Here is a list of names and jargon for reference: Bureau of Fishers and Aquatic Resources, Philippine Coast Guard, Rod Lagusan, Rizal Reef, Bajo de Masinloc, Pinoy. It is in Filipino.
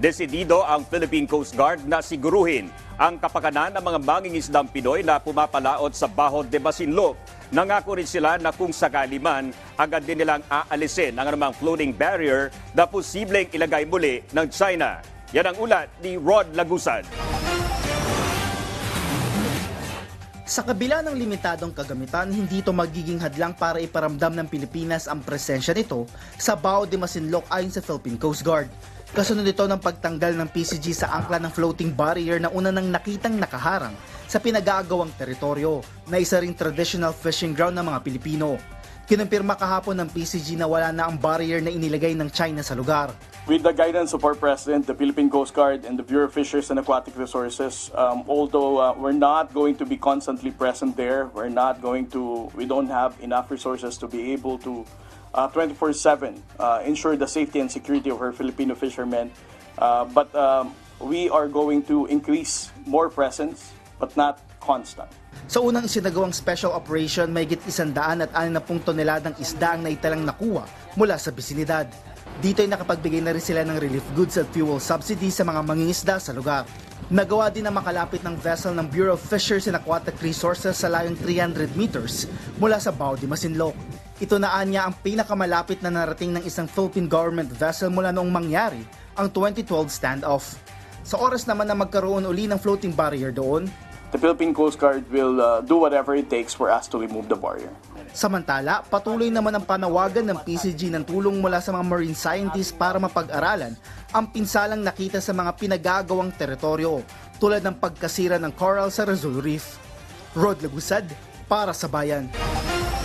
Desidido ang Philippine Coast Guard na siguruhin ang kapakanan ng mga mangingisdang Pinoy na pumapalaot sa Bajo de Masinloc. Nangako rin sila na kung sakali man, agad din nilang aalisin ang anumang floating barrier na posibleng ilagay muli ng China. Yan ang ulat ni Rod Lagusan. Sa kabila ng limitadong kagamitan, hindi ito magiging hadlang para iparamdam ng Pilipinas ang presensya nito sa Bajo de Masinloc ayon sa Philippine Coast Guard. Kasunod ito ng pagtanggal ng PCG sa angkla ng floating barrier na una nang nakitang nakaharang sa pinag-aagawang teritoryo na isa ring traditional fishing ground ng mga Pilipino. Kinumpirma kahapon ng PCG na wala na ang barrier na inilagay ng China sa lugar. With the guidance of our President, the Philippine Coast Guard, and the Bureau of Fishers and Aquatic Resources, although we're not going to be constantly present there, we don't have enough resources to be able to 24/7 ensure the safety and security of our Filipino fishermen, but we are going to increase more presence but not constant. Sa unang isinagawang special operation, may higit 160 toneladang isda ang naitalang nakuha mula sa bisinidad. Dito ay nakapagbigay na rin sila ng relief goods at fuel subsidy sa mga mangingisda sa lugar. Nagawa din na makalapit ng vessel ng Bureau of Fishers and Aquatic Resources sa layong 300 meters mula sa Bajo de Masinloc. Ito na anya ang pinakamalapit na narating ng isang Philippine government vessel mula noong mangyari ang 2012 standoff. Sa oras naman na magkaroon uli ng floating barrier doon, the Philippine Coast Guard will do whatever it takes for us to remove the barrier. Samantala, patuloy naman ang panawagan ng PCG ng tulong mula sa mga marine scientists para mapag-aralan ang pinsalang nakita sa mga pinag-aagawang teritoryo tulad ng pagkasira ng coral sa Rizal Reef. Rod Lagusad para sa Bayan.